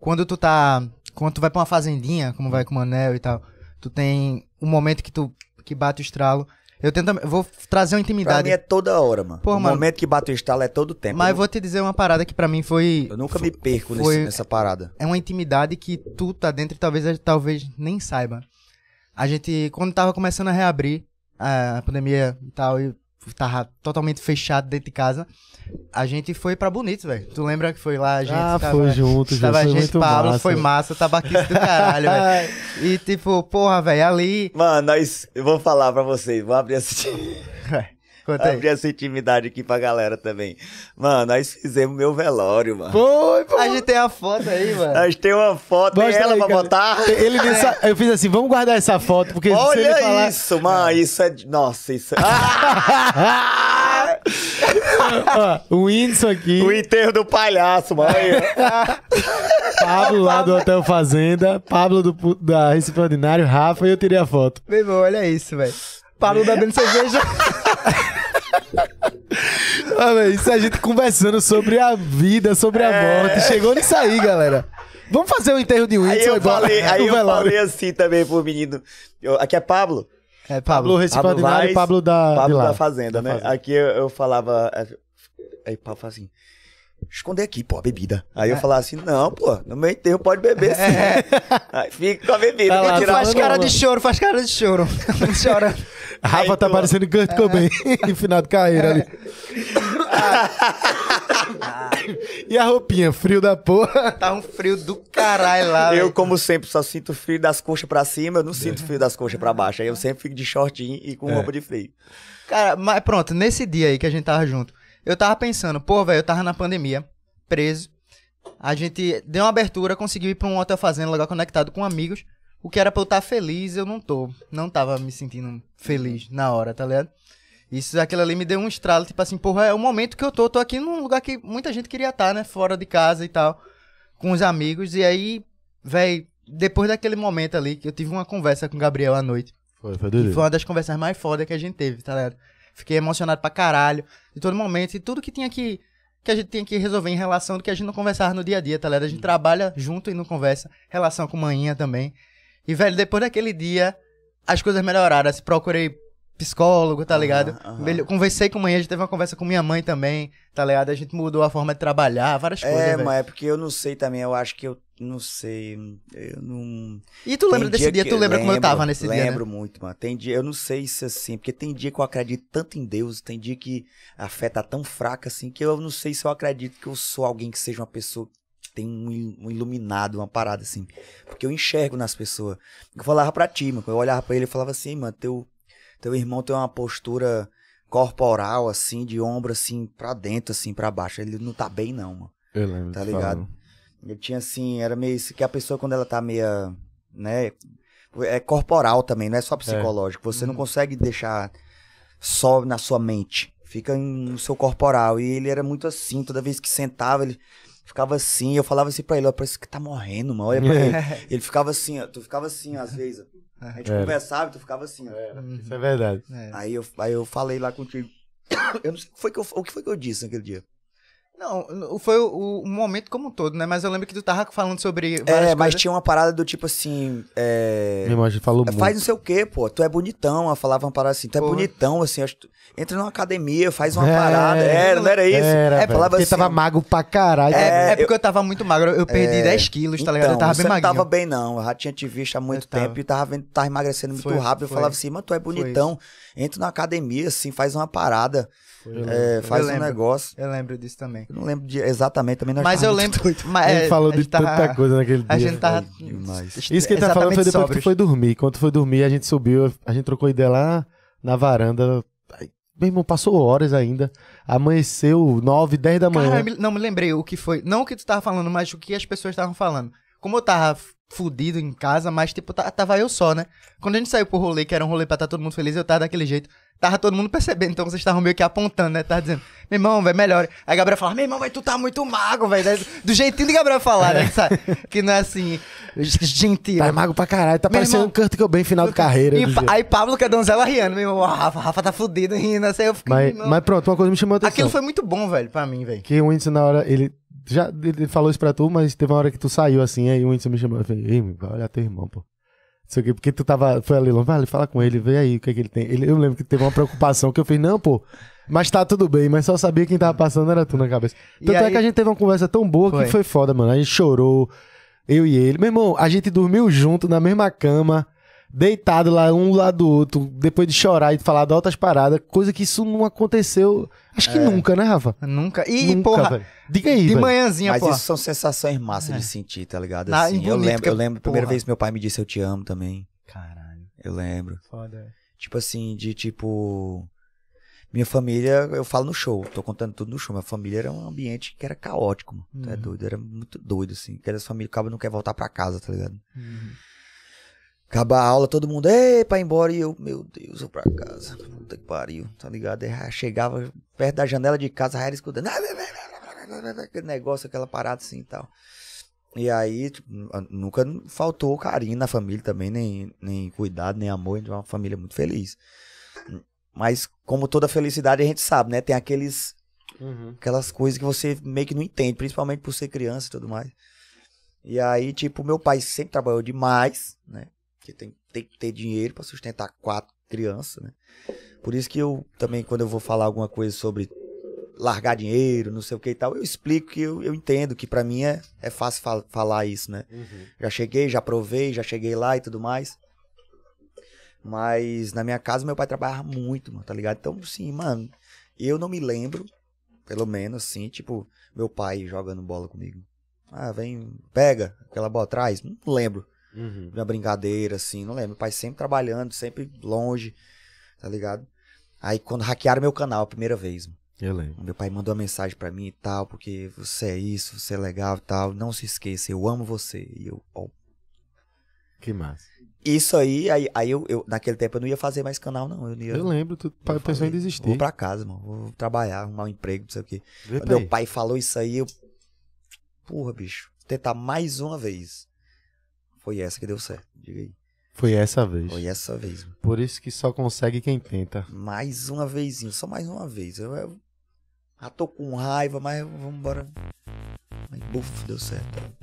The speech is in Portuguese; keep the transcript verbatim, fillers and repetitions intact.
quando tu tá... Quando tu vai pra uma fazendinha, como vai com o Manel e tal, tu tem um momento que tu que bate o estralo. Eu tento... Eu vou trazer uma intimidade. Pra mim é toda hora, mano. Porra, o mano, momento que bate o estalo é todo tempo. Mas eu vou te dizer uma parada que pra mim foi... Eu nunca foi, me perco foi, nesse, nessa parada. É uma intimidade que tu tá dentro e talvez, talvez nem saiba. A gente, quando tava começando a reabrir a pandemia e tal, e tava totalmente fechado dentro de casa, a gente foi pra Bonito, velho. Tu lembra que foi lá, a gente ah, tava... Ah, foi junto, gente. Tava a gente, Pablo, massa. Foi massa, tabaquista do caralho, velho. E tipo, porra, velho, ali... Mano, nós... Eu vou falar pra vocês, vou abrir essa... Contei. Abri essa intimidade aqui pra galera também. Mano, nós fizemos meu velório, mano. Foi, pô. A gente tem a foto aí, mano. Nós tem uma foto, tem ela aí, pra cara. Botar. Ele disse, é. Eu fiz assim, vamos guardar essa foto, porque olha se ele falar... isso, mano, isso é... Nossa, isso é... O Whindersson aqui. O enterro do palhaço, mano. Pablo lá do Hotel Fazenda, Pablo do, da Recife Ordinário, Rafa, e eu tirei a foto. Meu irmão, olha isso, velho. Pablo da bebendo cerveja... Ah, véio, isso a gente conversando sobre a vida, sobre a é... morte. Chegou nisso aí, galera. Vamos fazer o um enterro de Whindersson. Aí eu, falei, aí eu falei assim também pro menino. Eu, aqui é Pablo. É Pablo. Pablo Recife Ordinário e Pablo da, Pablo da Fazenda, né? Da Fazenda. Aqui eu, eu falava. Aí Pablo fala assim: esconder aqui, pô, a bebida. Aí é. Eu falava assim: não, pô, no meu enterro pode beber sim. É. Aí fica com a bebida. Tá lá, faz cara não, de mano. Choro, faz cara de choro. Chora. A Rafa aí, tá tu... parecendo Kurt Cobain no final do carreira ali. Ah. E a roupinha, frio da porra. Tá um frio do caralho lá. Eu, véio. Como sempre, só sinto frio das coxas pra cima, eu não sinto frio das coxas pra baixo. Aí eu sempre fico de shortinho e com é. Roupa de frio. Cara, mas pronto, nesse dia aí que a gente tava junto, eu tava pensando, pô, velho, eu tava na pandemia, preso. A gente deu uma abertura, conseguiu ir pra um hotel fazenda, legal, conectado com amigos. O que era pra eu estar feliz, eu não tô. Não tava me sentindo feliz na hora, tá ligado? Isso, aquilo ali me deu um estralo, tipo assim, porra, é o momento que eu tô. Tô aqui num lugar que muita gente queria estar, né? Fora de casa e tal, com os amigos. E aí, velho, depois daquele momento ali, que eu tive uma conversa com o Gabriel à noite. Foi, foi doido. Foi uma das conversas mais fodas que a gente teve, tá ligado? Fiquei emocionado pra caralho, de todo momento. E tudo que tinha que... que a gente tem que resolver em relação do que a gente não conversava no dia a dia, tá ligado? A gente hum. trabalha junto e não conversa. Relação com manhinha também. E, velho, depois daquele dia, as coisas melhoraram. Assim, procurei psicólogo, tá ligado? Uhum, uhum. Conversei com a mãe, a gente teve uma conversa com minha mãe também, tá ligado? A gente mudou a forma de trabalhar, várias é, coisas, É, mas é porque eu não sei também, eu acho que eu não sei, eu não... E tu lembra tem desse dia? dia? Tu lembra lembro, como eu tava nesse lembro dia, Lembro né? muito, mano. Tem dia, eu não sei se assim, porque tem dia que eu acredito tanto em Deus, tem dia que a fé tá tão fraca assim, que eu não sei se eu acredito que eu sou alguém que seja uma pessoa... Tem um iluminado, uma parada assim. Porque eu enxergo nas pessoas. Eu falava pra ti, mano. Eu olhava pra ele e falava assim, mano, teu, teu irmão tem uma postura corporal, assim, de ombro, assim, pra dentro, assim, pra baixo. Ele não tá bem, não, mano. Eu lembro. Tá ligado? Eu tinha, assim, era meio isso que a pessoa, quando ela tá meia, né, é corporal também, não é só psicológico. É. Você não consegue deixar só na sua mente. Fica no seu corporal. E ele era muito assim, toda vez que sentava, ele... Ficava assim, eu falava assim pra ele, ó, parece que tá morrendo, mano, olha pra ele. Ele ficava assim, ó, tu ficava assim, ó, às vezes, ó. A gente é. Conversava e tu ficava assim, ó. É, isso é verdade. É. Aí, eu, aí eu falei lá contigo, eu não sei foi que eu, o que foi que eu disse naquele dia. Não, foi o, o momento como um todo, né, mas eu lembro que tu tava falando sobre várias É, coisas. Mas tinha uma parada do tipo assim, é... Minha mãe falou faz muito. Não sei o quê, pô, tu é bonitão, ela falava uma parada assim, tu é pô. Bonitão, assim, acho que tu... Entra numa academia, faz uma é, parada. É, não era isso. Era, é, falava porque assim, tava magro pra caralho. É, é porque eu, eu tava muito magro. Eu perdi é, dez quilos, tá ligado? Então, eu tava bem magrinho. Não tava bem, não. Eu já tinha te visto há muito eu tempo tava. E tava, vendo, tava emagrecendo muito foi, rápido. Eu foi. Falava assim, mano, tu é bonitão. Entra na academia, assim, faz uma parada. É, faz um negócio. Eu lembro disso também. Eu não lembro de, exatamente também. Nós mas eu lembro. Mas, ele falou de tanta tava, coisa naquele a dia. A gente tava... Isso que ele tá falando foi depois que tu foi dormir. Quando tu foi dormir, a gente subiu, a gente trocou ideia lá na varanda. Meu irmão, passou horas ainda. Amanheceu nove, dez da manhã. Cara, não me lembrei o que foi. Não o que tu tava falando, mas o que as pessoas estavam falando. Como eu tava fudido em casa, mas tipo, tava eu só, né? Quando a gente saiu pro rolê, que era um rolê pra tá todo mundo feliz, eu tava daquele jeito. Tava todo mundo percebendo, então vocês estavam meio que apontando, né? Tava dizendo, meu irmão, velho, melhor. Aí a Gabriel falava, meu irmão, velho, tu tá muito magro, velho. Do jeitinho de Gabriel falar, né? Sabe? Que não é assim, gentil. Tá magro pra caralho, tá meu parecendo irmão, um Kurt Cobain final de carreira. E, aí Pablo, que é donzela, riando, meu irmão, Rafa, Rafa tá fudido rindo, assim, eu fiquei, mas, mas pronto, uma coisa me chamou a atenção. Aquilo foi muito bom, velho, pra mim, velho. Que o Whindersson, na hora, ele... já ele falou isso pra tu, mas teve uma hora que tu saiu assim, aí o Whindersson me chamou, eu falei, ei, vai olhar teu irmão, pô. Não sei o quê, porque tu tava, foi ali, vale, fala com ele, vê aí o que é que ele tem. Ele, eu lembro que teve uma preocupação que eu fiz, não, pô, mas tá tudo bem, mas só sabia quem tava passando era tu na cabeça. Tanto aí... é que a gente teve uma conversa tão boa foi. que foi foda, mano. A gente chorou, eu e ele. Meu irmão, a gente dormiu junto na mesma cama, deitado lá um lado do outro, depois de chorar e falar de altas paradas, coisa que isso não aconteceu, acho que é. nunca, né, Rafa? Nunca. E, nunca, porra, velho. Diga aí, de velho. manhãzinha, Mas porra. isso são sensações massas é. de sentir, tá ligado? Assim, ah, bonito, eu lembro, eu lembro a primeira vez que meu pai me disse eu te amo também. Caralho. Eu lembro. Foda. Tipo assim, de tipo... Minha família, eu falo no show, tô contando tudo no show, minha família era um ambiente que era caótico, mano. Uhum. É doido, era muito doido, assim. Aquelas famílias, o cabo não quer voltar pra casa, tá ligado? Uhum. Acaba a aula, todo mundo, ei, pra ir embora, e eu, meu Deus, vou pra casa, puta que pariu, tá ligado? Eu chegava perto da janela de casa, era escutando, aquele negócio, aquela parada assim e tal. E aí, nunca faltou carinho na família também, nem, nem cuidado, nem amor, a gente é uma família muito feliz. Mas, como toda felicidade, a gente sabe, né? Tem aqueles, uhum. aquelas coisas que você meio que não entende, principalmente por ser criança e tudo mais. E aí, tipo, meu pai sempre trabalhou demais, né? Porque tem, tem que ter dinheiro para sustentar quatro crianças, né? Por isso que eu também, quando eu vou falar alguma coisa sobre largar dinheiro, não sei o que e tal, eu explico que eu, eu entendo que para mim é, é fácil fal falar isso, né? Uhum. Já cheguei, já provei, já cheguei lá e tudo mais. Mas na minha casa meu pai trabalhava muito, mano, tá ligado? Então, assim, mano, eu não me lembro, pelo menos, assim, tipo, meu pai jogando bola comigo. Ah, vem, pega aquela bola atrás, não lembro. Uhum. Uma brincadeira, assim, não lembro. Meu pai sempre trabalhando, sempre longe, tá ligado? Aí quando hackearam meu canal a primeira vez, eu lembro. Meu pai mandou uma mensagem pra mim e tal, porque você é isso, você é legal e tal, não se esqueça, eu amo você. E eu, ó. Que massa. Isso aí, aí, aí eu, eu, naquele tempo eu não ia fazer mais canal, não. Eu, não ia, eu lembro, tu eu pensou falei, em desistir. Vou pra casa, mano, vou trabalhar, arrumar um emprego, não sei o quê. Eita meu aí. pai falou isso aí, eu... Porra, bicho, vou tentar mais uma vez. Foi essa que deu certo, diga aí. Foi essa vez. Foi essa vez. Mano. Por isso que só consegue quem tenta. Mais uma vezinha, só mais uma vez. Eu, eu já tô com raiva, mas vamos embora. Mas, buf, deu certo.